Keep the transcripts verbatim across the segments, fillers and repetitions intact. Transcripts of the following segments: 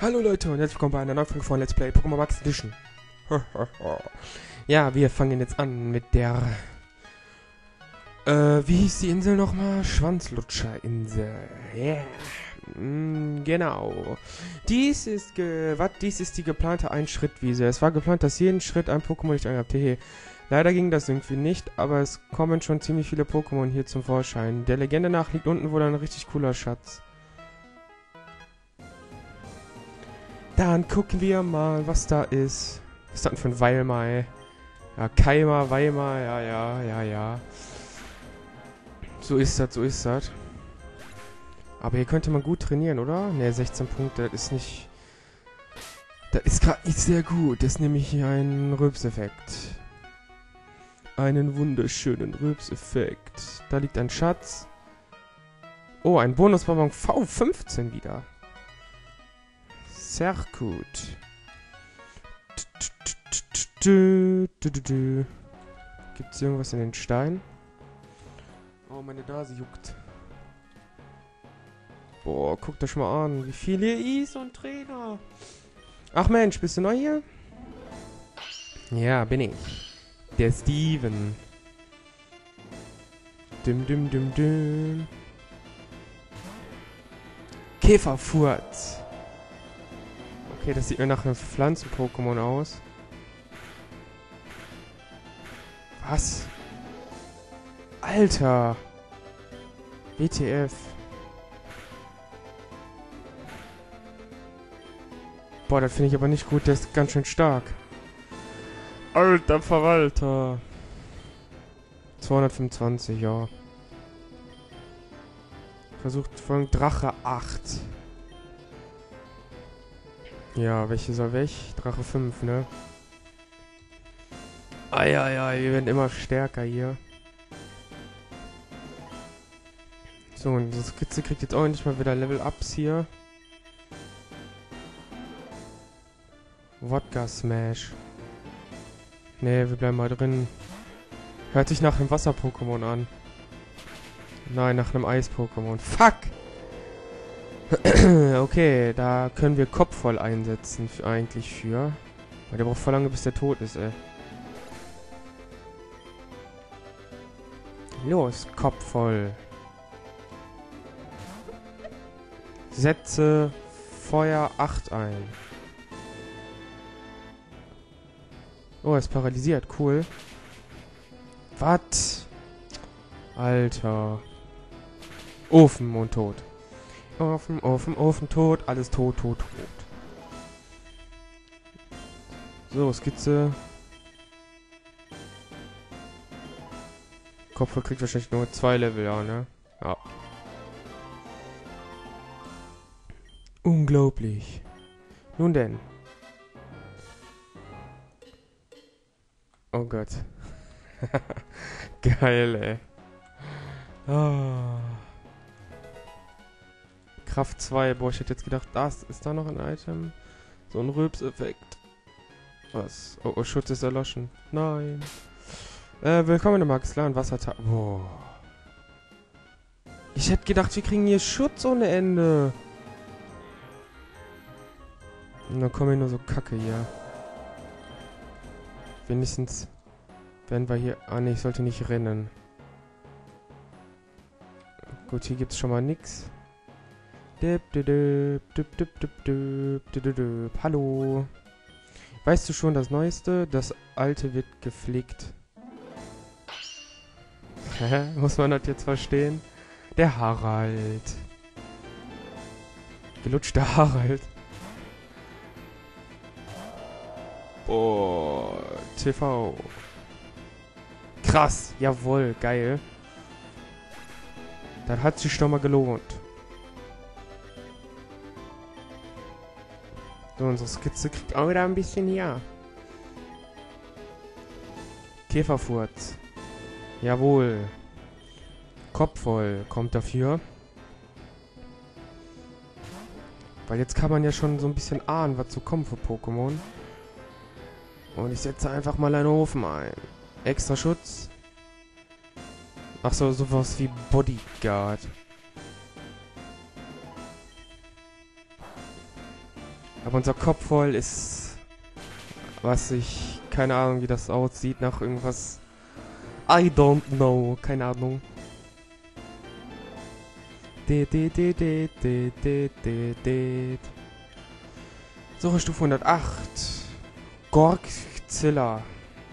Hallo Leute und herzlich willkommen bei einer neuen Folge von Let's Play Pokémon Marc Edition. Ja, wir fangen jetzt an mit der... Äh, wie hieß die Insel nochmal? Schwanzlutscher-Insel. Yeah. Mm, genau. Dies ist ge wat? Dies ist die geplante Ein-Schritt-Wiese. Es war geplant, dass jeden Schritt ein Pokémon nicht angehabt. Hehe. Leider ging das irgendwie nicht, aber es kommen schon ziemlich viele Pokémon hier zum Vorschein. Der Legende nach liegt unten wohl ein richtig cooler Schatz. Dann gucken wir mal, was da ist. Was ist das denn für ein Weilma, ey? Ja, Keimer, Weilma, ja, ja, ja, ja. So ist das, so ist das. Aber hier könnte man gut trainieren, oder? Ne, sechzehn Punkte, das ist nicht... Das ist gerade nicht sehr gut. Das ist nämlich hier ein Rübseffekt. Einen wunderschönen Rübseffekt. Da liegt ein Schatz. Oh, ein Bonusbonbon V fünfzehn wieder. Sehr gut. Gibt es irgendwas in den Stein? Oh, meine Nase juckt. Boah, guckt euch mal an, wie viel hier ist und Trainer. Ach Mensch, bist du neu hier? Ja, bin ich. Der Steven. Düm, düm, düm, düm. Käferfurz. Okay, das sieht mir nach einem Pflanzen-Pokémon aus. Was? Alter! W T F! Boah, das finde ich aber nicht gut, der ist ganz schön stark. Alter Verwalter! zweihundertfünfundzwanzig, ja. Versucht von Drache acht. Ja, welche soll weg? Drache fünf, ne? Eieiei, wir werden immer stärker hier. So, und das Skizze kriegt jetzt auch nicht mal wieder Level-Ups hier. Wodka-Smash. Nee, wir bleiben mal drin. Hört sich nach einem Wasser-Pokémon an. Nein, nach einem Eis-Pokémon. Fuck! Okay, da können wir Kopf voll einsetzen, für, eigentlich für. Weil der braucht voll lange, bis der tot ist, ey. Los, Kopf voll. Setze Feuer acht ein. Oh, er ist paralysiert. Cool. Was? Alter. Ofen und tot. Ofen, Ofen, Ofen, tot. Alles tot, tot, tot. So, Skizze. Kopf kriegt wahrscheinlich nur zwei Level, ja, ne? Ja. Unglaublich. Nun denn. Oh Gott. Geil, ey. Oh. Kraft zwei. Boah, ich hätte jetzt gedacht, das ist da noch ein Item. So ein Rübseffekt. Was? Oh, oh, Schutz ist erloschen. Nein. Äh, willkommen in Marxland Wassertal. Boah. Ich hätte gedacht, wir kriegen hier Schutz ohne Ende. Und dann kommen wir nur so Kacke hier. Wenigstens werden wir hier... Ah ne, ich sollte nicht rennen. Gut, hier gibt's schon mal nix. Hallo. Weißt du schon das Neueste? Das Alte wird gepflegt. Muss man das jetzt verstehen? Der Harald. Gelutschter Harald. Oh, T V. Krass, jawohl, geil. Das hat sich schon mal gelohnt. So, unsere Skizze kriegt auch wieder ein bisschen hier. Käferfurz. Jawohl. Kopf voll kommt dafür. Weil jetzt kann man ja schon so ein bisschen ahnen, was zu kommen für Pokémon. Und ich setze einfach mal einen Ofen ein. Extra Schutz. Ach so, sowas wie Bodyguard. Aber unser Kopf voll ist, was ich, keine Ahnung, wie das aussieht, nach irgendwas. I don't know, keine Ahnung. De, de, de, de, de, de, de, de. Suche Stufe hundertacht. Gorgzilla.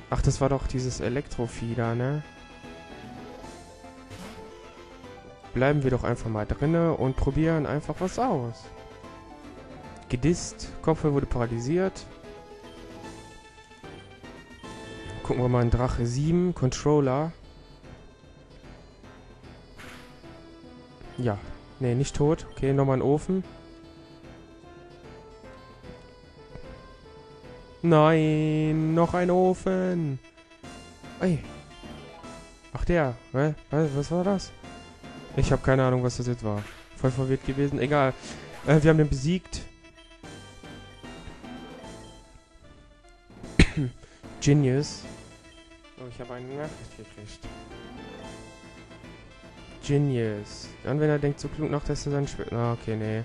Ach, das war doch dieses Elektrovieh da, ne? Bleiben wir doch einfach mal drinne und probieren einfach was aus. Gedisst. Kopfhörer wurde paralysiert. Gucken wir mal in Drache sieben. Controller. Ja. Ne, nicht tot. Okay, nochmal ein Ofen. Nein, noch ein Ofen. Ey. Ach der. Was, was war das? Ich habe keine Ahnung, was das jetzt war. Voll verwirrt gewesen. Egal. Äh, wir haben den besiegt. Genius. Oh, ich habe eine Nachricht gekriegt. Genius. Der Anwender denkt so klug nach, dass er seinen Schwert... Ah, okay, nee.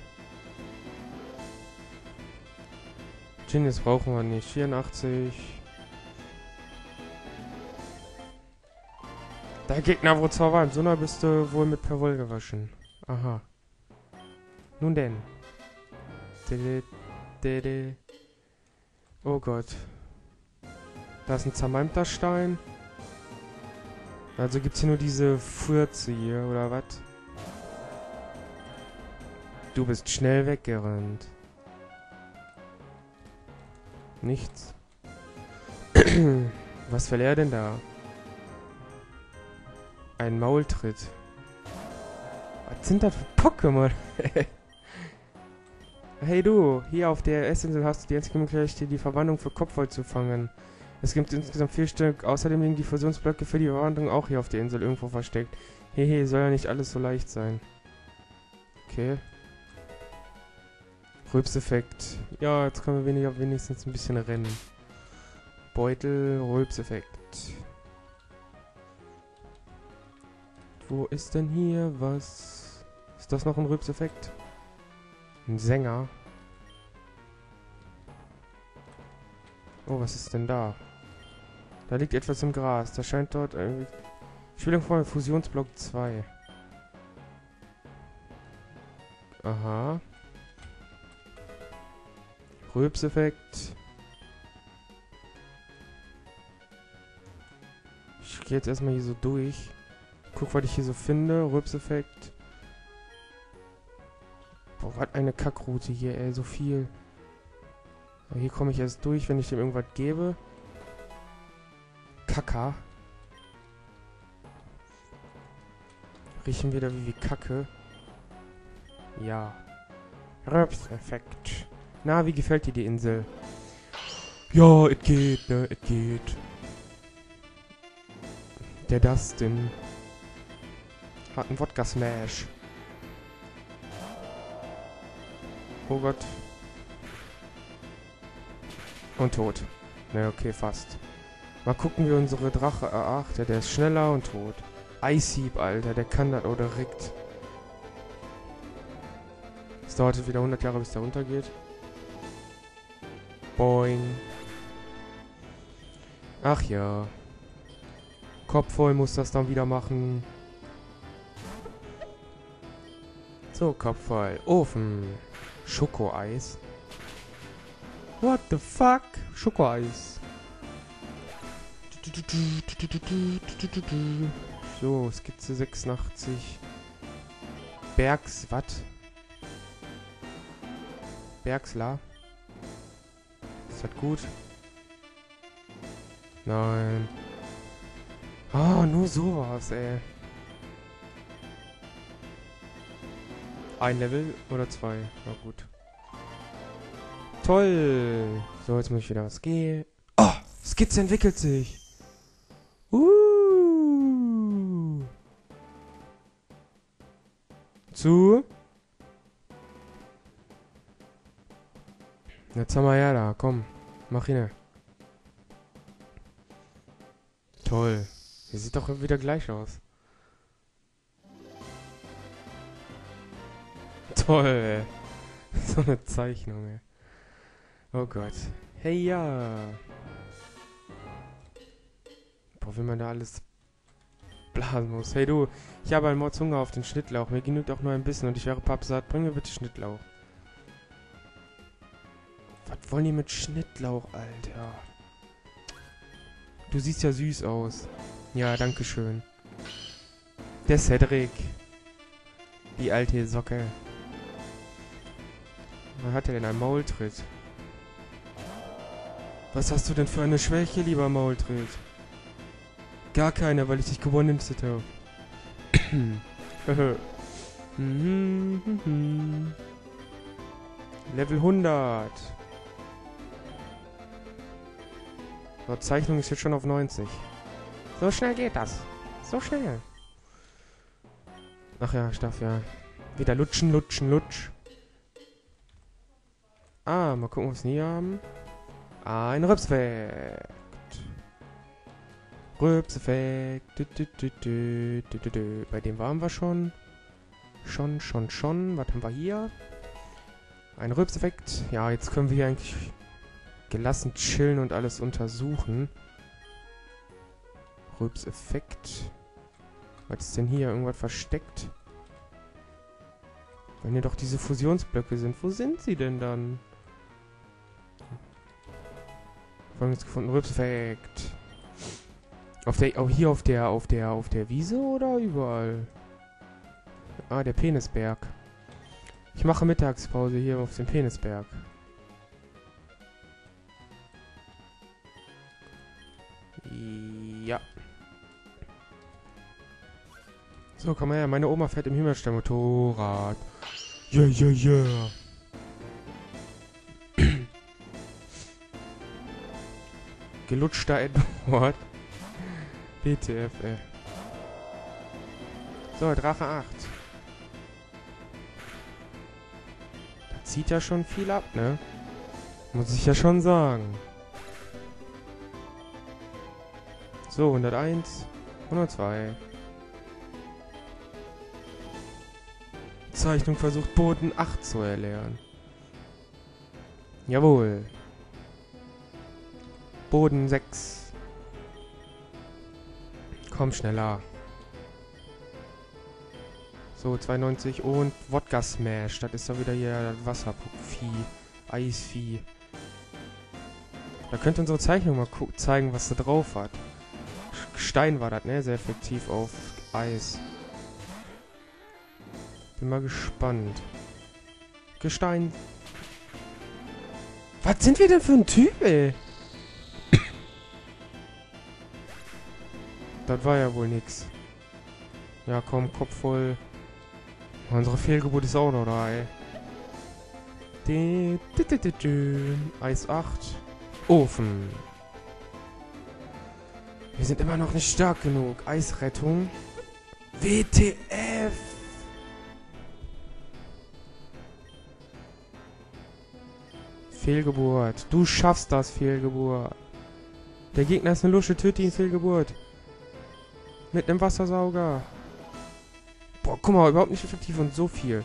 Genius brauchen wir nicht. vierundachtzig. Der Gegner wurde zwar warm, so nah bist du wohl mit Perwoll gewaschen. Aha. Nun denn. Dede, dede. Oh Gott. Da ist ein zermalmter Stein. Also gibt's hier nur diese Furze hier, oder was? Du bist schnell weggerannt. Nichts. Was will er denn da? Ein Maultritt. Was sind das für Pokémon? Hey du, hier auf der S-Insel hast du die einzige Möglichkeit, die Verwandlung für Kopfvoll zu fangen. Es gibt insgesamt vier Stück. Außerdem liegen die Fusionsblöcke für die Verwandlung auch hier auf der Insel irgendwo versteckt. Hehe, soll ja nicht alles so leicht sein. Okay. Rülpseffekt. Ja, jetzt können wir weniger, wenigstens ein bisschen rennen. Beutel, Rülpseffekt. Wo ist denn hier was? Ist das noch ein Rülpseffekt? Ein Sänger. Oh, was ist denn da? Da liegt etwas im Gras. Da scheint dort irgendwie... Spielung von Fusionsblock zwei. Aha. Rülpseffekt. Ich gehe jetzt erstmal hier so durch. Guck, was ich hier so finde. Rülpseffekt. Boah, was eine Kackroute hier, ey. So viel. Aber hier komme ich erst durch, wenn ich dem irgendwas gebe. Kaka. Riechen wir da wie, wie Kacke. Ja. Rülpseffekt. Na, wie gefällt dir die Insel? Ja, it geht, ne? It geht. Der Dustin hat einen Wodka-Smash. Oh Gott. Und tot. Na, okay, fast. Mal gucken, wie unsere Drache... Ach, der, der ist schneller und tot. Eishieb, Alter, der kann das oder direkt. Es dauert wieder hundert Jahre, bis der runtergeht. Boing. Ach ja. Kopf voll muss das dann wieder machen. So, Kopf voll. Ofen. Schokoeis. What the fuck? Schokoeis. So, Skizze sechsundachtzig. Bergs... Wat? Bergsla. Ist das gut? Nein. Ah, nur sowas, ey. Ein Level oder zwei? Na gut. Toll! So, jetzt muss ich wieder was gehen. Oh! Skizze entwickelt sich! Uh. Zu. Jetzt haben wir ja da. Komm. Mach hin. Toll. Der sieht doch wieder gleich aus. Toll, ey. So eine Zeichnung, ey. Oh Gott. Hey, ja. Boah, wenn man da alles blasen muss. Hey, du. Ich habe einen Mords Hunger auf den Schnittlauch. Mir genügt auch nur ein bisschen und ich wäre pappsatt. Bring mir bitte Schnittlauch. Was wollen die mit Schnittlauch, Alter? Du siehst ja süß aus. Ja, danke schön. Der Cedric. Die alte Socke. Was hat er denn einen Maultritt? Was hast du denn für eine Schwäche, lieber Maultritt? Gar keine, weil ich dich gewonnen habe. Level hundert. So, Zeichnung ist jetzt schon auf neunzig. So schnell geht das. So schnell. Ach ja, ich darf ja wieder lutschen, lutschen, lutsch. Ah, mal gucken, was wir hier haben. Ein Rübseffekt. Rübseffekt. Du, du, du, du, du, du, du. Bei dem waren wir schon. Schon, schon, schon. Was haben wir hier? Ein Rübseffekt. Ja, jetzt können wir hier eigentlich gelassen chillen und alles untersuchen. Rübseffekt. Was ist denn hier? Irgendwas versteckt? Wenn hier doch diese Fusionsblöcke sind, wo sind sie denn dann? Folgendes gefunden, Rübseffekt. Auf der, auch hier auf der, auf der, auf der Wiese oder überall? Ah, der Penisberg. Ich mache Mittagspause hier auf dem Penisberg. Ja. So, komm mal her. Meine Oma fährt im Hühnerstall-Motorrad. Yeah, yeah, yeah. Gelutschter Edward. B T F, ey. So, Drache acht. Da zieht ja schon viel ab, ne? Muss ich ja schon sagen. So, hunderteins. hundertzwei. Zeichnung versucht, Boden acht zu erlernen. Jawohl. Boden sechs. Komm, schneller. So, zweiundneunzig und Wodka Smash. Das ist doch wieder hier Wasservieh. Eisvieh. Da könnte unsere Zeichnung mal zeigen, was da drauf hat. Stein war das, ne? Sehr effektiv auf Eis. Bin mal gespannt. Gestein. Was sind wir denn für ein Typ, ey? Das war ja wohl nix. Ja, komm, Kopf voll. Unsere Fehlgeburt ist auch noch da, ey. De, de, de, de, de. Eis acht. Ofen. Wir sind immer noch nicht stark genug. Eisrettung. W T F. Fehlgeburt. Du schaffst das, Fehlgeburt. Der Gegner ist eine Lusche, töte ihn, Fehlgeburt. Mit einem Wassersauger. Boah, guck mal, überhaupt nicht effektiv und so viel.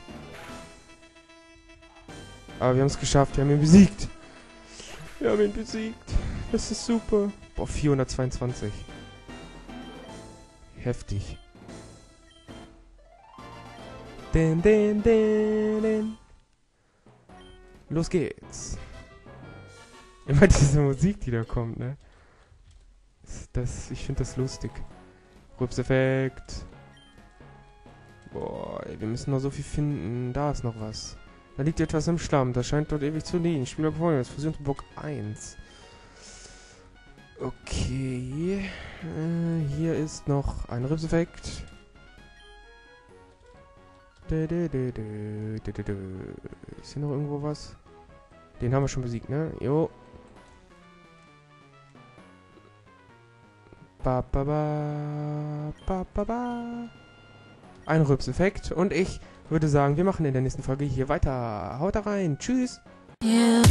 Aber wir haben es geschafft, wir haben ihn besiegt. Wir haben ihn besiegt. Das ist super. Boah, vierhundertzweiundzwanzig. Heftig. Den, den, den, den. Los geht's. Immer diese Musik, die da kommt, ne? Das, ich finde das lustig. Rübseffekt. Boah, ey, wir müssen noch so viel finden. Da ist noch was. Da liegt etwas im Schlamm. Das scheint dort ewig zu liegen. Spieler gewonnen. Das Fusionsblock eins. Okay. Äh, hier ist noch ein Rübseffekt. Ist hier noch irgendwo was? Den haben wir schon besiegt, ne? Jo. Ba, ba, ba, ba, ba, ba. Ein Rübseffekt. Und ich würde sagen, wir machen in der nächsten Folge hier weiter. Haut rein. Tschüss. Yeah.